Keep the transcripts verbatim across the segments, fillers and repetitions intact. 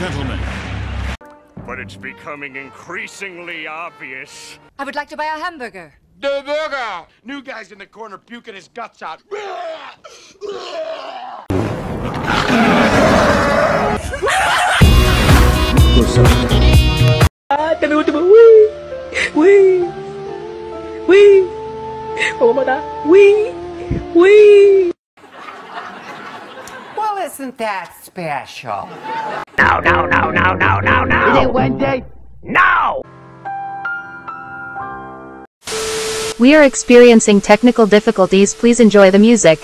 gentlemen. But it's becoming increasingly obvious. I would like to buy a hamburger. The burger! New guy's in the corner puking his guts out. Ah, tá no último. Ui! Ui! Ui! Vou mandar. Ui! Ui! Well, isn't that special? No, no, no, no, no, no, no! Is it Wednesday? No! We are experiencing technical difficulties. Please enjoy the music.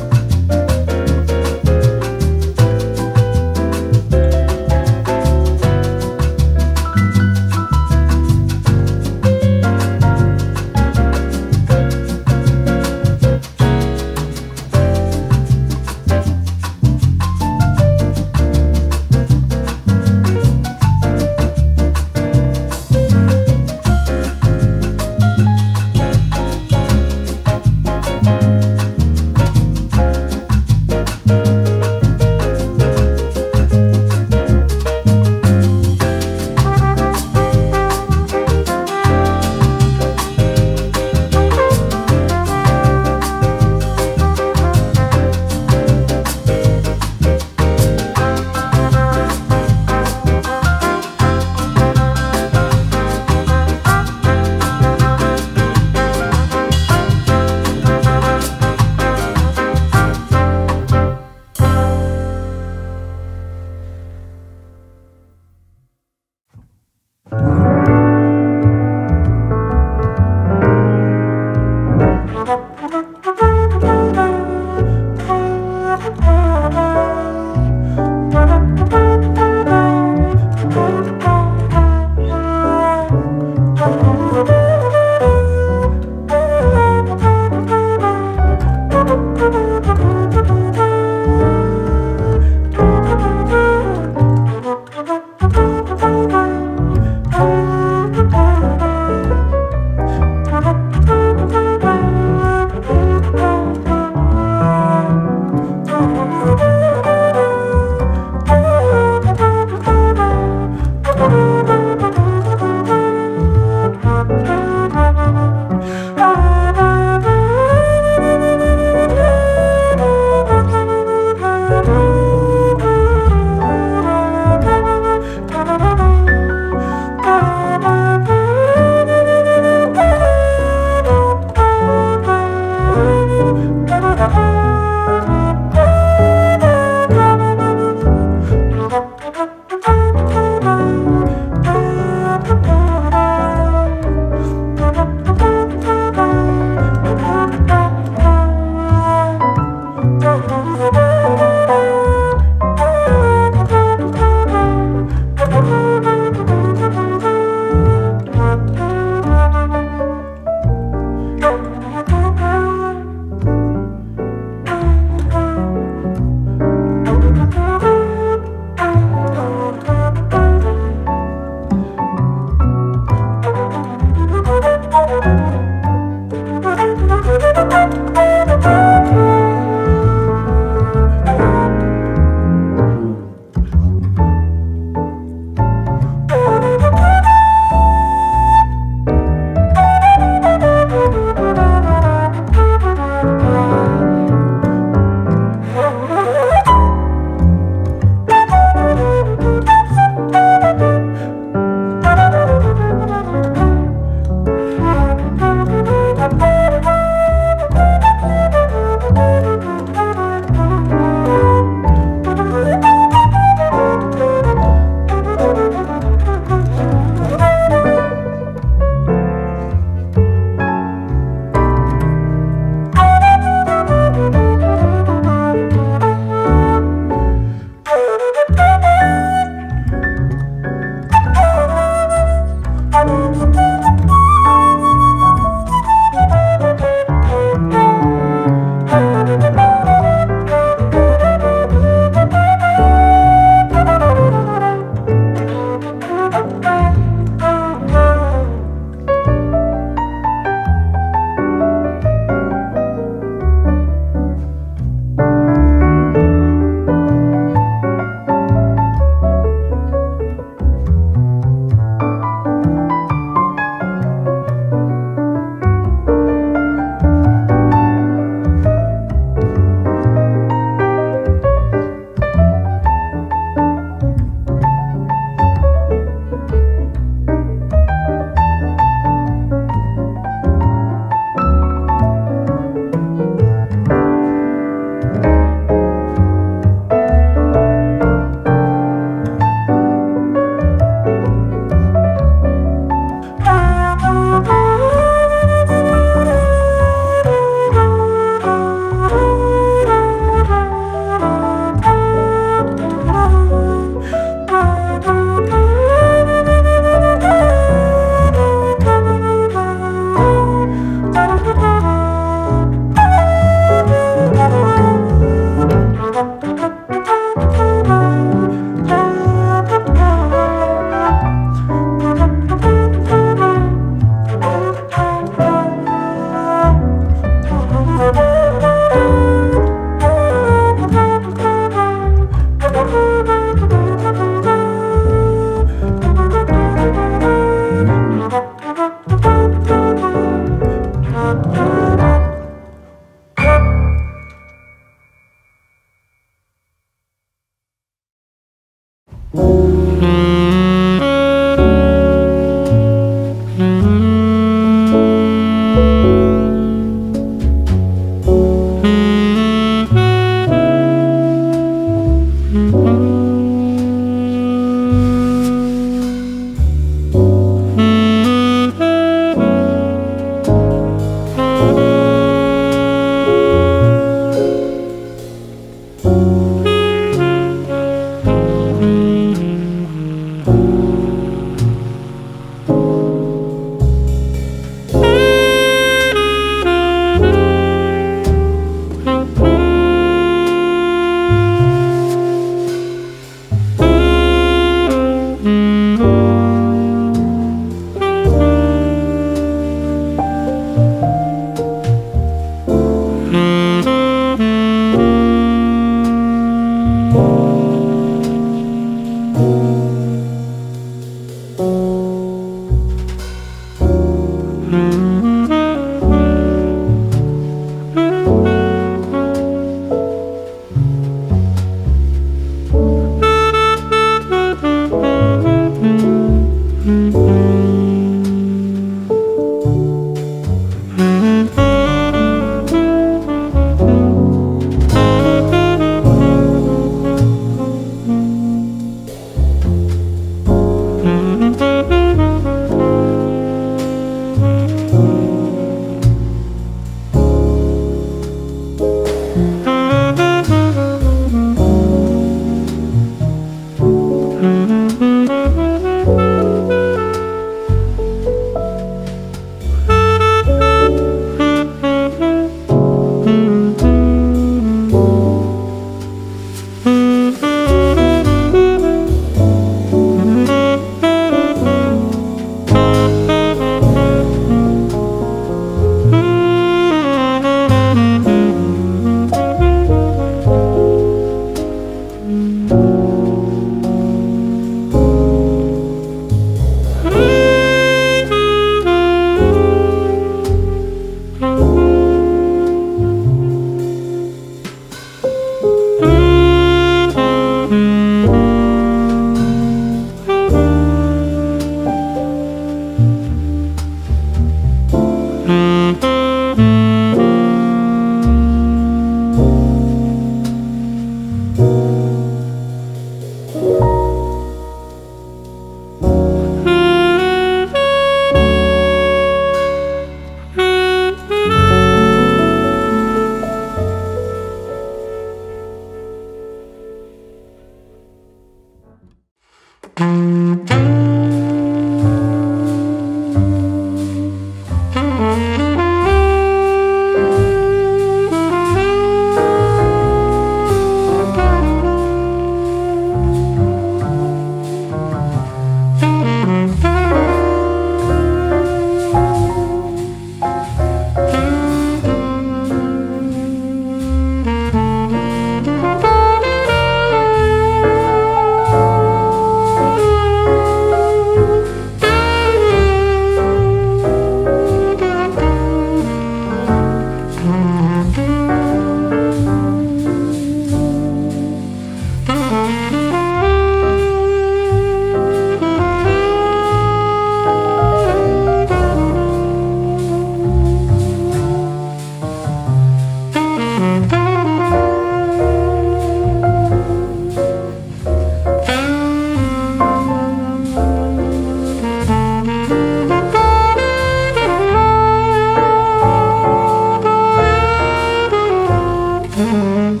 Oh,